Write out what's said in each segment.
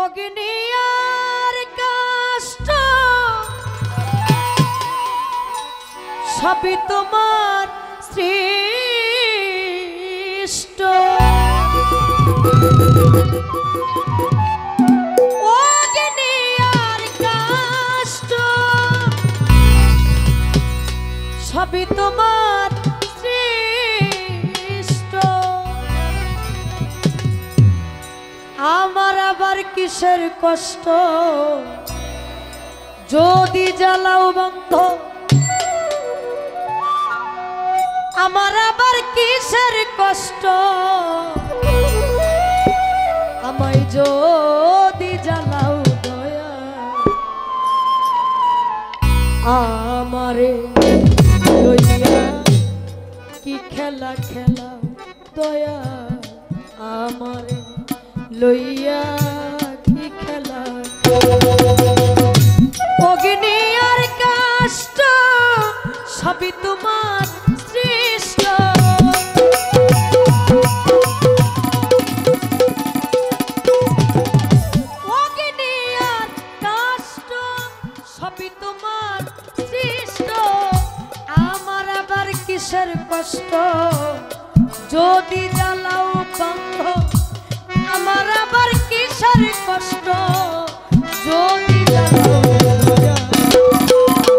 অগ্নিয়ার কষ্ট সবই তোমার সৃষ্ট। অগ্নিয়ার কষ্ট সবই তোমার সৃষ্ট, আমার আবার কিসের কষ্ট? যদি জ্বালাও বন্ধ আমার আবার কিসের কষ্ট? আমায় যদি জ্বালাও দয়া আমারে লইয়া কি খেলা খেলাও, দয়া আমারে লইয়া কি খেলা। অগ্নি আর কষ্ট সবই তোমার সৃষ্ট, অগ্নি আর কষ্ট সবই তোমার সৃষ্ট, আমার আবার কিসের কষ্ট? যদি জ্বালাও বন্ধ আমার আবার কিসের কষ্ট? যদি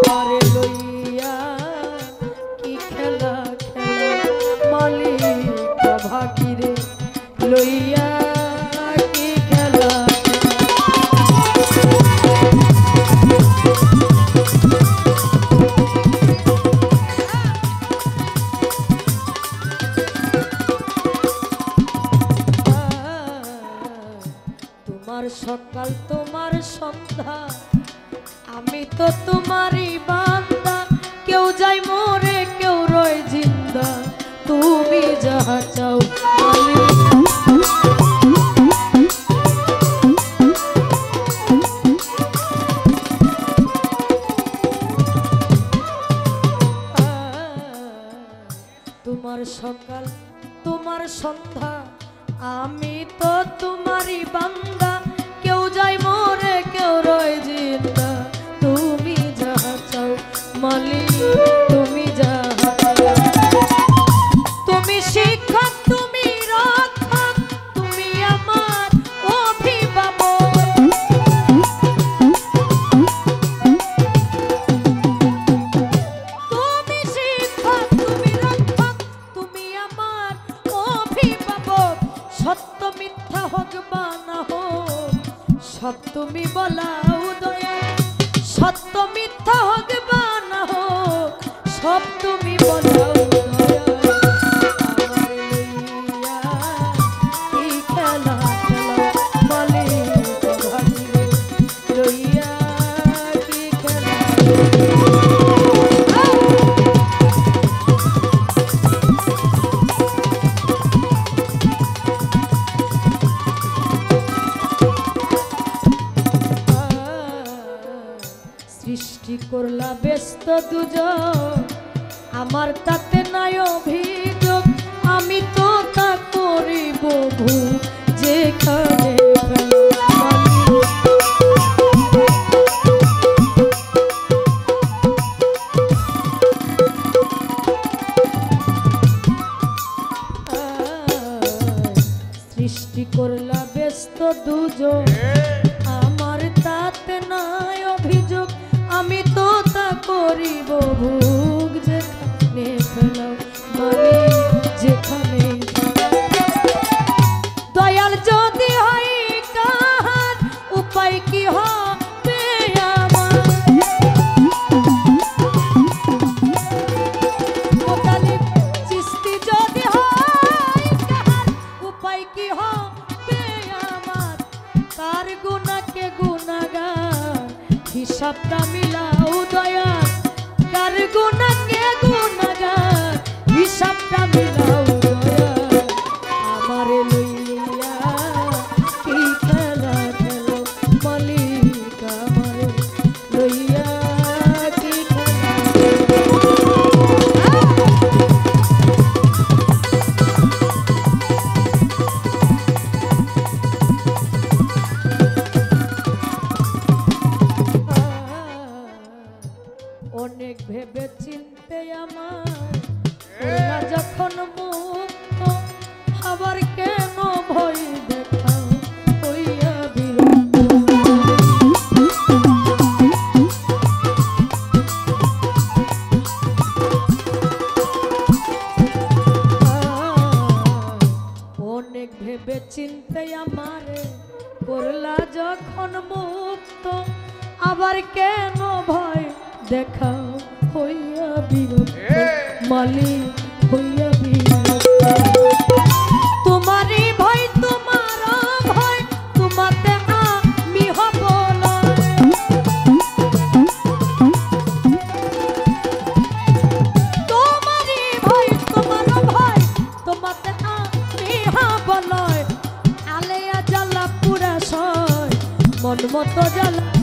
আমারে লইয়া কি খেলা খেলাও, মালিক ভাগিরে লইয়া কি খেলা। সকাল তোমার সন্ধ্যা, আমি তো তোমারই বান্দা, কেউ যাই মরে কেউ রয় জিন্দা, তুমি যাহা চাও তোমার সকাল তোমার সন্ধ্যা, আমি তো তোমারই বান্দা, কেউ যাই মরে কেউ রয় জিন্দা, তুমি যাহা চাও মালিক তুমি যাহা চাও। তুমি শিক্ষা তুমি রক্ষা তুমি আমার অভিভাবক, তুমি শিক্ষা তুমি রক্ষা তুমি আমার অভিভাবক, সত্য মিথ্যা হোক বা না হোক সব তুমি বলাও দয়া, সত্য মিথ্যা হোক বা না হোক সব তুমি বলাও দয়া। আমারে লইয়া কি খেলা খেলাও, মালিক ভাগিরে লইয়া কি খেলা। সৃষ্টি করলা ব্যস্ত দুজন, আমার তাতে নাই অভিযোগ, আমি তো তা করিব ভুল যেখানে। সৃষ্টি করলা ব্যস্ত দুজন, আমার তাতে নাই অভিযোগ, আমি তো তা করিব ভোগ যেখানে ফেলাও মালিক যেখানে। দয়াল যদি হয় কাহার উপায় কি হবে আমার, মোতালিব সৃষ্টি যদি হয় কাহার উপায় কি হবে আমার, তার গুণাকে গুণাগার হিসাবটা মিলাও দয়া, কার গুণা কে গুণাগার হিসাবটা মিলাও দয়া। আমারে লইয়া কি খেলা খেলাও, মালিক আমারে লইয়া কি খেলা। যখন মুক্ত আবার কেন ভয় দেখাও হইয়া বিমুক্ত মালিক হইয়া বিমুক্ত। তোমারই ভয় তোমার ভয় তোমাতে আমি হব না। তোমারই ভয় তোমার ভয় তোমাতে আমি হব না। আলেয়া জ্বালা পুরা সয় মন মতো জ্বালা